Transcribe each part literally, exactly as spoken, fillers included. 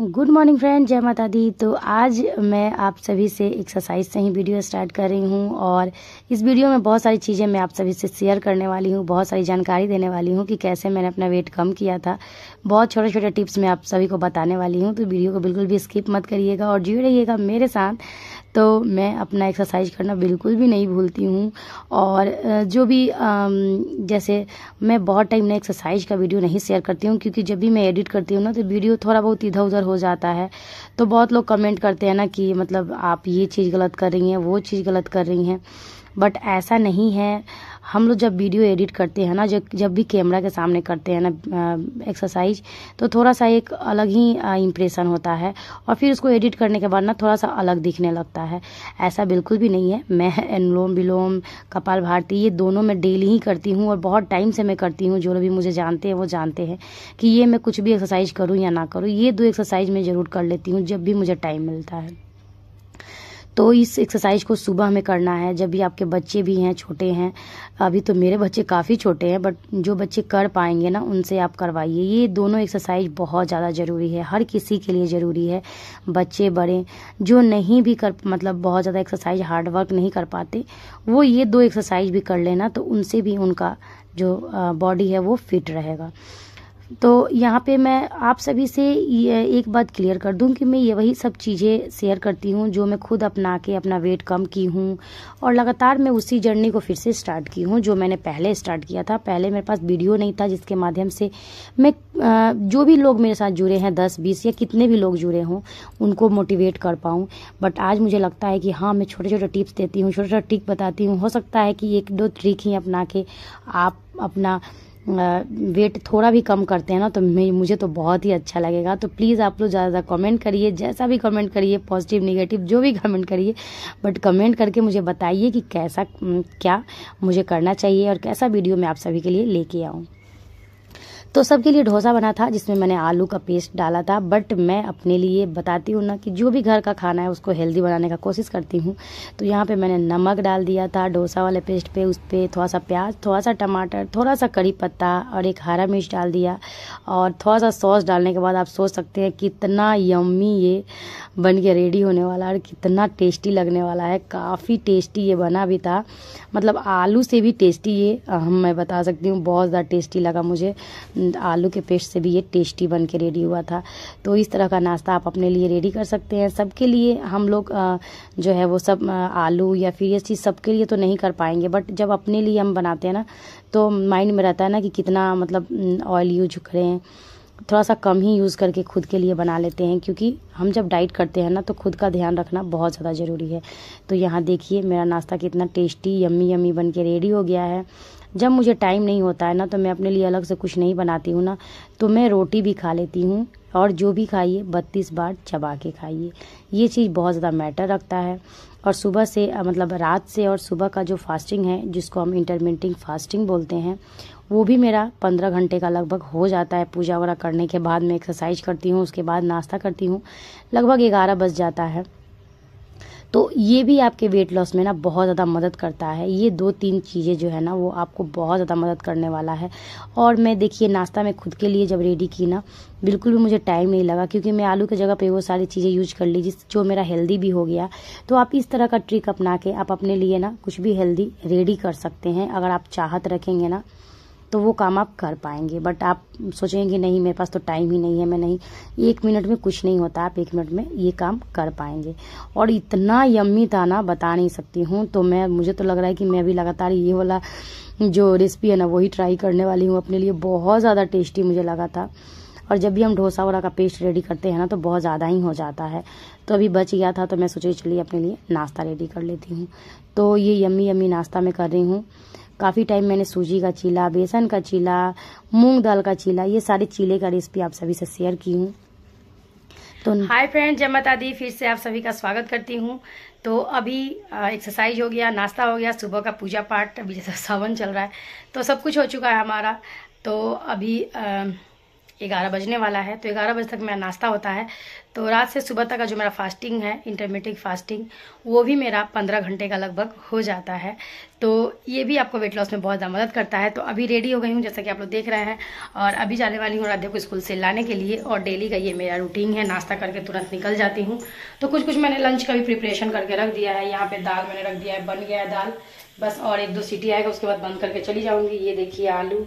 Good morning friend, जय माता दी। तो आज मैं आप सभी से एक्सरसाइज से ही वीडियो स्टार्ट कर रही हूँ और इस वीडियो में बहुत सारी चीज़ें मैं आप सभी से शेयर करने वाली हूँ, बहुत सारी जानकारी देने वाली हूँ कि कैसे मैंने अपना वेट कम किया था। बहुत छोटे छोटे टिप्स मैं आप सभी को बताने वाली हूँ, तो वीडियो को बिल्कुल भी स्किप मत करिएगा और जुड़े रहिएगा मेरे साथ। तो मैं अपना एक्सरसाइज करना बिल्कुल भी नहीं भूलती हूँ और जो भी जैसे मैं बहुत टाइम ना एक्सरसाइज का वीडियो नहीं शेयर करती हूँ, क्योंकि जब भी मैं एडिट करती हूँ ना तो वीडियो थोड़ा बहुत इधर उधर हो जाता है। तो बहुत लोग कमेंट करते हैं ना कि मतलब आप ये चीज़ गलत कर रही हैं, वो चीज़ गलत कर रही हैं, बट ऐसा नहीं है। हम लोग जब वीडियो एडिट करते हैं ना, जब जब भी कैमरा के सामने करते हैं ना एक्सरसाइज, तो थोड़ा सा एक अलग ही इम्प्रेशन होता है और फिर उसको एडिट करने के बाद ना थोड़ा सा अलग दिखने लगता है। ऐसा बिल्कुल भी नहीं है। मैं अनुलोम विलोम, कपालभाति, ये दोनों मैं डेली ही करती हूँ और बहुत टाइम से मैं करती हूँ। जो लोग भी मुझे जानते हैं वो जानते हैं कि ये मैं कुछ भी एक्सरसाइज करूँ या ना करूँ, ये दो एक्सरसाइज मैं ज़रूर कर लेती हूँ जब भी मुझे टाइम मिलता है। तो इस एक्सरसाइज को सुबह में करना है, जब भी आपके बच्चे भी हैं, छोटे हैं। अभी तो मेरे बच्चे काफ़ी छोटे हैं, बट जो बच्चे कर पाएंगे ना उनसे आप करवाइए। ये दोनों एक्सरसाइज बहुत ज़्यादा ज़रूरी है, हर किसी के लिए ज़रूरी है, बच्चे बड़े। जो नहीं भी कर मतलब बहुत ज़्यादा एक्सरसाइज हार्ड वर्क नहीं कर पाते, वो ये दो एक्सरसाइज भी कर लेना तो उनसे भी उनका जो बॉडी है वो फिट रहेगा। तो यहाँ पे मैं आप सभी से ये एक बात क्लियर कर दूं कि मैं ये वही सब चीज़ें शेयर करती हूँ जो मैं खुद अपना के अपना वेट कम की हूँ और लगातार मैं उसी जर्नी को फिर से स्टार्ट की हूँ जो मैंने पहले स्टार्ट किया था। पहले मेरे पास वीडियो नहीं था जिसके माध्यम से मैं जो भी लोग मेरे साथ जुड़े हैं, दस बीस या कितने भी लोग जुड़े हों, उनको मोटिवेट कर पाऊँ। बट आज मुझे लगता है कि हाँ, मैं छोटे छोटे टिप्स देती हूँ, छोटे छोटे ट्रिक बताती हूँ। हो सकता है कि एक दो ट्रिक ही अपना के आप अपना वेट थोड़ा भी कम करते हैं ना, तो मुझे तो बहुत ही अच्छा लगेगा। तो प्लीज़ आप लोग ज़्यादा ज़्यादा कमेंट करिए, जैसा भी कमेंट करिए, पॉजिटिव निगेटिव जो भी कमेंट करिए, बट कमेंट करके मुझे बताइए कि कैसा क्या मुझे करना चाहिए और कैसा वीडियो मैं आप सभी के लिए लेके आऊँ। तो सबके लिए डोसा बना था जिसमें मैंने आलू का पेस्ट डाला था, बट मैं अपने लिए बताती हूँ ना कि जो भी घर का खाना है उसको हेल्दी बनाने का कोशिश करती हूँ। तो यहाँ पे मैंने नमक डाल दिया था डोसा वाले पेस्ट पे, उस पर थोड़ा सा प्याज, थोड़ा सा टमाटर, थोड़ा सा करी पत्ता और एक हरा मिर्च डाल दिया और थोड़ा सा सॉस डालने के बाद आप सोच सकते हैं कितना यम्मी ये बन के रेडी होने वाला है और कितना टेस्टी लगने वाला है। काफ़ी टेस्टी ये बना भी था, मतलब आलू से भी टेस्टी ये मैं बता सकती हूँ, बहुत ज़्यादा टेस्टी लगा मुझे। आलू के पेस्ट से भी ये टेस्टी बन के रेडी हुआ था। तो इस तरह का नाश्ता आप अपने लिए रेडी कर सकते हैं। सबके लिए हम लोग जो है वो सब आलू या फिर ये चीज़ सबके लिए तो नहीं कर पाएंगे, बट जब अपने लिए हम बनाते हैं ना तो माइंड में रहता है ना कि कितना मतलब ऑयल यूज करें, थोड़ा सा कम ही यूज़ करके खुद के लिए बना लेते हैं। क्योंकि हम जब डाइट करते हैं ना तो खुद का ध्यान रखना बहुत ज़्यादा ज़रूरी है। तो यहाँ देखिए मेरा नाश्ता कितना टेस्टी यम्मी यम्मी बन के रेडी हो गया है। जब मुझे टाइम नहीं होता है ना तो मैं अपने लिए अलग से कुछ नहीं बनाती हूँ ना, तो मैं रोटी भी खा लेती हूँ। और जो भी खाइए बत्तीस बार चबा के खाइए, ये चीज़ बहुत ज़्यादा मैटर रखता है। और सुबह से मतलब रात से और सुबह का जो फास्टिंग है, जिसको हम इंटरमिटेंट फास्टिंग बोलते हैं, वो भी मेरा पंद्रह घंटे का लगभग हो जाता है। पूजा वगैरह करने के बाद मैं एक्सरसाइज करती हूँ, उसके बाद नाश्ता करती हूँ, लगभग ग्यारह बज जाता है। तो ये भी आपके वेट लॉस में ना बहुत ज़्यादा मदद करता है। ये दो तीन चीज़ें जो है ना वो आपको बहुत ज़्यादा मदद करने वाला है। और मैं देखिए नाश्ता मैं खुद के लिए जब रेडी की ना, बिल्कुल भी मुझे टाइम नहीं लगा, क्योंकि मैं आलू की जगह पे वो सारी चीज़ें यूज कर ली जिस जो मेरा हेल्दी भी हो गया। तो आप इस तरह का ट्रिक अपना के आप अपने लिए ना कुछ भी हेल्दी रेडी कर सकते हैं। अगर आप चाहत रखेंगे ना तो वो काम आप कर पाएंगे, बट आप सोचेंगे कि नहीं मेरे पास तो टाइम ही नहीं है, मैं नहीं, एक मिनट में कुछ नहीं होता, आप एक मिनट में ये काम कर पाएंगे। और इतना यम्मी था ना बता नहीं सकती हूँ। तो मैं मुझे तो लग रहा है कि मैं अभी लगातार ये वाला जो रेसिपी है ना वही ट्राई करने वाली हूँ अपने लिए। बहुत ज़्यादा टेस्टी मुझे लगा था। और जब भी हम डोसा वगैरह का पेस्ट रेडी करते हैं ना तो बहुत ज़्यादा ही हो जाता है, तो अभी बच गया था तो मैं सोची चलिए अपने लिए नाश्ता रेडी कर लेती हूँ। तो ये यम्मी यम्मी नाश्ता मैं कर रही हूँ। काफ़ी टाइम मैंने सूजी का चीला, बेसन का चीला, मूंग दाल का चीला, ये सारे चीले का रेसिपी आप सभी से शेयर की हूँ। तो हाय फ्रेंड, जय माता दी, फिर से आप सभी का स्वागत करती हूँ। तो अभी एक्सरसाइज हो गया, नाश्ता हो गया, सुबह का पूजा पाठ, अभी जैसा सावन चल रहा है तो सब कुछ हो चुका है हमारा। तो अभी आ, ग्यारह बजने वाला है, तो ग्यारह बजे तक मेरा नाश्ता होता है। तो रात से सुबह तक का जो मेरा फास्टिंग है, इंटरमिटेंट फास्टिंग, वो भी मेरा पंद्रह घंटे का लगभग हो जाता है। तो ये भी आपको वेट लॉस में बहुत ज़्यादा मदद करता है। तो अभी रेडी हो गई हूँ जैसा कि आप लोग देख रहे हैं, और अभी जाने वाली हूँ राधे को स्कूल से लाने के लिए। और डेली का ये मेरा रूटीन है, नाश्ता करके तुरंत निकल जाती हूँ। तो कुछ कुछ मैंने लंच का भी प्रिपरेशन करके रख दिया है। यहाँ पर दाल मैंने रख दिया है, बन गया है दाल, बस और एक दो सीटी आएगा उसके बाद बंद करके चली जाऊँगी। ये देखिए आलू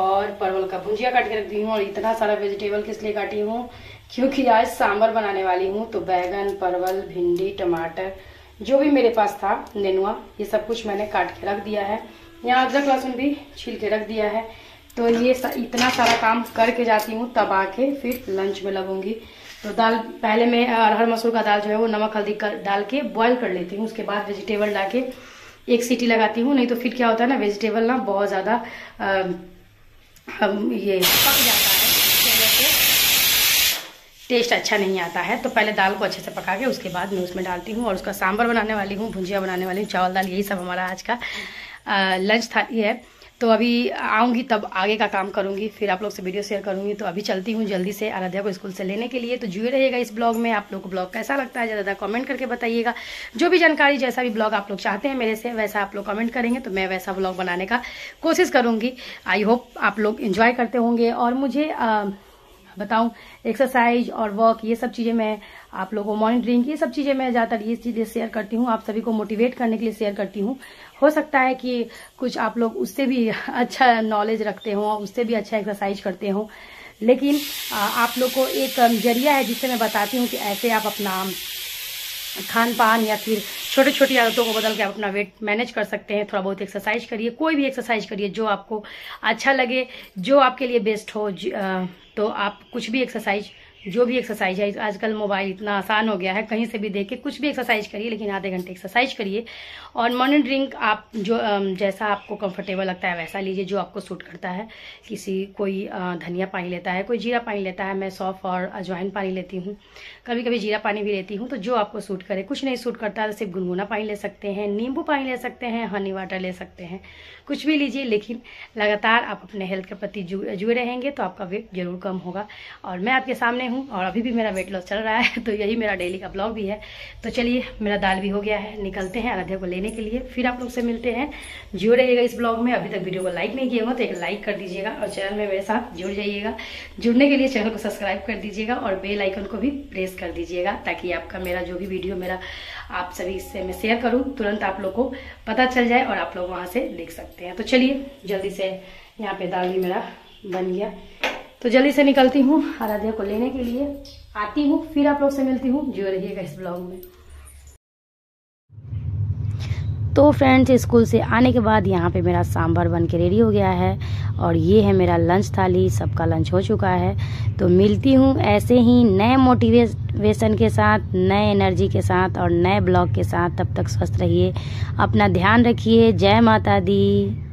और परवल का भुजिया काट के रख दी हूँ। और इतना सारा वेजिटेबल किस लिए काटी हूँ, क्योंकि आज सांभर बनाने वाली हूँ। तो बैगन, परवल, भिंडी, टमाटर, जो भी मेरे पास था, नेनुआ, ये सब कुछ मैंने काट के रख दिया है। यहाँ अदरक लहसुन भी छील के रख दिया है। तो ये सा, इतना सारा काम करके जाती हूँ, तब आके फिर लंच में लगूंगी। तो दाल पहले मैं अरहर मसूर का दाल जो है वो नमक हल्दी डाल के बॉयल कर लेती हूँ, उसके बाद वेजिटेबल डाल के एक सीटी लगाती हूँ। नहीं तो फिर क्या होता है ना, वेजिटेबल ना बहुत ज़्यादा हम ये पक जाता है, इसके वजह से टेस्ट अच्छा नहीं आता है। तो पहले दाल को अच्छे से पका के उसके बाद मैं उसमें डालती हूँ और उसका सांभर बनाने वाली हूँ, भुजिया बनाने वाली हूँ, चावल दाल, यही सब हमारा आज का आ, लंच थाली है। तो अभी आऊँगी तब आगे का काम करूँगी, फिर आप लोग से वीडियो शेयर करूँगी। तो अभी चलती हूँ जल्दी से आराध्या को स्कूल से लेने के लिए। तो जुड़े रहिएगा इस ब्लॉग में। आप लोग को ब्लॉग कैसा लगता है ज़्यादा कमेंट करके बताइएगा। जो भी जानकारी, जैसा भी ब्लॉग आप लोग चाहते हैं मेरे से, वैसा आप लोग कमेंट करेंगे तो मैं वैसा ब्लॉग बनाने का कोशिश करूँगी। आई होप आप लोग इन्जॉय करते होंगे। और मुझे आ, बताऊँ, एक्सरसाइज और वर्क, ये सब चीज़ें मैं आप लोगों को, मॉनिटरिंग, ये सब चीज़ें मैं ज़्यादातर ये चीज़ें शेयर करती हूँ, आप सभी को मोटिवेट करने के लिए शेयर करती हूँ। हो सकता है कि कुछ आप लोग उससे भी अच्छा नॉलेज रखते हों, उससे भी अच्छा एक्सरसाइज करते हों, लेकिन आप लोग को एक जरिया है जिससे मैं बताती हूँ कि ऐसे आप अपना खान पान या फिर छोटी छोटी आदतों को बदल के आप अपना वेट मैनेज कर सकते हैं। थोड़ा बहुत एक्सरसाइज करिए, कोई भी एक्सरसाइज करिए जो आपको अच्छा लगे, जो आपके लिए बेस्ट हो। तो आप कुछ भी एक्सरसाइज, जो भी एक्सरसाइज है, आजकल मोबाइल इतना आसान हो गया है, कहीं से भी देख के कुछ भी एक्सरसाइज करिए, लेकिन आधे घंटे एक्सरसाइज करिए। और मॉर्निंग आप जो जैसा आपको कंफर्टेबल लगता है वैसा लीजिए, जो आपको सूट करता है। किसी कोई धनिया पानी लेता है, कोई जीरा पानी लेता है, मैं सौंफ और अजवाइन पानी लेती हूँ, कभी कभी जीरा पानी भी लेती हूँ। तो जो आपको सूट करे, कुछ नहीं सूट करता है तो सिर्फ गुनगुना पानी ले सकते हैं, नींबू पानी ले सकते हैं, हनी वाटर ले सकते हैं, कुछ भी लीजिए, लेकिन लगातार आप अपने हेल्थ के प्रति जुड़े रहेंगे तो आपका वेट जरूर कम होगा। और मैं आपके सामने हूँ और अभी भी मेरा वेट लॉस चल रहा है। तो यही मेरा डेली का ब्लॉग भी है। तो चलिए, मेरा दाल भी हो गया है, निकलते हैं आराध्या को लेने के लिए। फिर आप लोग से मिलते हैं। जुड़े रहिएगा इस ब्लॉग में। अभी तक वीडियो को लाइक नहीं किया हो तो एक लाइक कर दीजिएगा और चैनल में मेरे साथ जुड़ जाइएगा। जुड़ने के लिए चैनल को सब्सक्राइब कर दीजिएगा और बेल आइकन को भी प्रेस कर दीजिएगा, ताकि आपका मेरा जो भी वीडियो मेरा आप सभी इससे मैं शेयर करूँ, तुरंत आप लोग को पता चल जाए और आप लोग वहाँ से देख सकते हैं। तो चलिए जल्दी से, यहाँ पे दाल भी मेरा बन गया, तो जल्दी से निकलती हूँ आराध्या को लेने के लिए। आती हूँ, फिर आप लोग से मिलती हूँ। जुड़े रहिएगा इस ब्लॉग में। तो फ्रेंड्स, स्कूल से आने के बाद यहाँ पे मेरा सांभर बन के रेडी हो गया है और ये है मेरा लंच थाली। सबका लंच हो चुका है। तो मिलती हूँ ऐसे ही नए मोटिवेशन के साथ, नए एनर्जी के साथ और नए ब्लॉग के साथ। तब तक स्वस्थ रहिए, अपना ध्यान रखिए। जय माता दी।